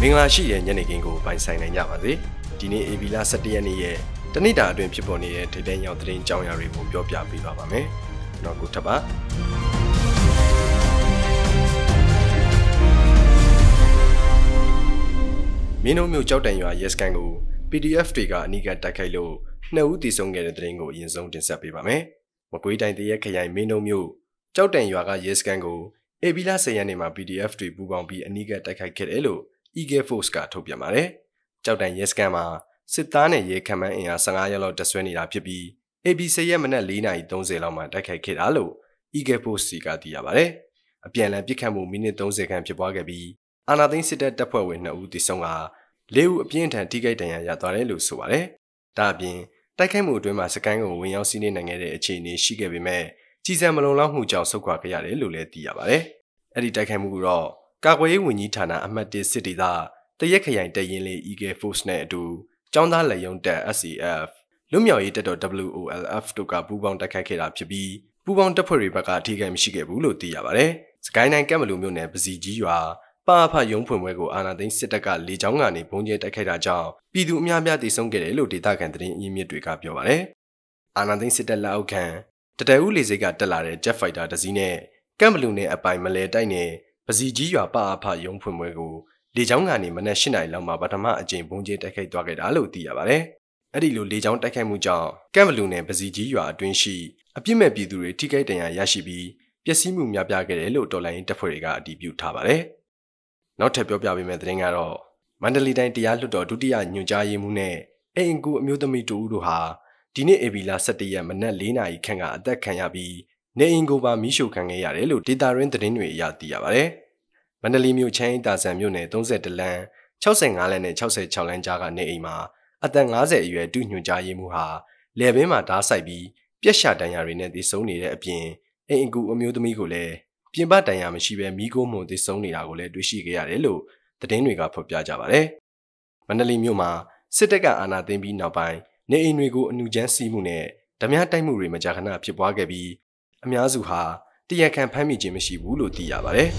Minglashi and Yanikingo by signing Yamazi, Dini Evila Satiani, Tanita, doing people near Tedanya, Train, Janga, remove your Piapi Babame, Nogutaba. Mino Mujotan, you are yes kango, PDF trigger, Niga Takailo, no disong get a dringo in Zong in Sapibame, Makuita in the Yakay Mino Mu, Jotan, you are yes kango, Evila Sayanima PDF tree Bubambi and Niga Takakelo. Ige Foska Topia Mare, Chowdan Yeskama, Sitane Yekaman in a Sangayalo Daswani Apibi, ABC Yamana Lina Donze Lama Dakai Kid Alo, Ige Postica Diabare, a piano Picamu Minute Donze Campibagabi, another incident Dapo in Udisonga, Leu Pienta Tigatan Yatarelu Suare, Dabin, Dakamu Duma Sakango when you seen and get a chain she gave me, Chisamalola who Jow Soquia Lule Diabare, Eddie Dakamuro. Kaway Winitana Amati City da, the Yakayan de Yinley Ige Fosne do, John Layon de SEF. Lumio eat or WOLF to Gabubon da Kakela Pibi, Bubon de Puribaga Tigam Shigebulu Diabare, Skynan Gamalumune Bzigua, Papa Yongpumwego Anadin Sitaka Lijongani Ponye Takeda Jao, Bidu Miamia de Songerelo de Dakandrin Ymiduka Piovare. Anadin Sitala Okan, Tadauli Ziga Delare Jeffida Dazine, Gamalune Abai Malay Dine. Baziji ya pa pa yong pumwego, Lijongani Manashina Lama Batama a Jane Bonje Takai Dogged Alo Diabare, Adilu Lijong Takamuja, Gamalune Baziji ya Dunshi, a Pime Bidure Ticket and Yashibi, Yasimum Yabiagello Dola Interforiga debut Tabare. Not a Bobby Medringaro, Mandalina Dialdo Dudia Nujaye Mune, Engu Mutami to Uruha, Dine Evila Satia Manalina Ikanga that Kanyabi. Neingova Mishu Kangayarelo did the rent renue ya diabare. Mandalimu chain does a mune, don't set the land, Chelsea Allen and Chelsea Challenjaga Neima, Adangaze, you are doing Jayemuha, Levema dasaibi, Piesha Dayarine is only a pin, ain't good migole, Pimba Dayam Shiba Migomo is only agole, Dushigayarelo, the Denriga Popia Javare. Mandalimuma, Setega Anna Dembi Nabai, Neinrigo Nujansi Mune, Damia Taimuri Majana Pibuagabi. Amiazuha, the campaign Jimishi Wulu Diabare.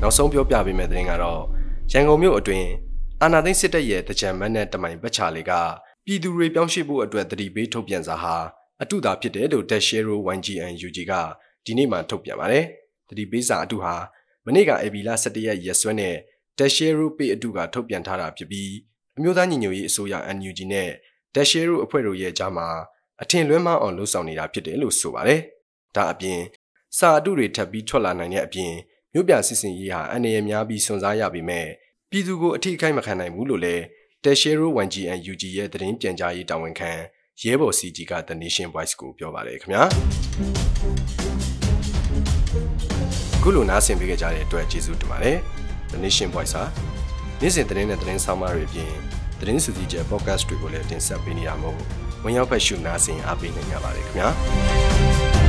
Now some people be meddling at all. Jango Mu Adwin, another sitter yet the chairman at the mine Bachaliga, Bidu Rebionshibu Adwet the Betopian Zaha, a Tuda Piedo, Teshero, Wanji and Yujiga, Dinima Topiamare, the Beza Aduha, Manega Evila Sadia Yeswene, Teshero P. Aduga Topian Tara Pibi, Mudanui Soya and Eugene. Dasheru Apero Ye Jama, a tin lema on Lusanida Pit Lusuare. Da bien, Sa dure tabi tola nanya bien, Nubia Sissin Yah, and Amiabi Sonzaya be me. Bidugo Tika Makana Mulule, Dasheru Wanji and Yuji the Indian Jay Downcan, Yebo Sijiga, the Nation Voice Myanmar. Guluna Simbigajare to a Jesu to Mare, the Nation Voice. This is the train summary again. Train to the podcast to go let in Sabiniamo. When you're passionate, I've been in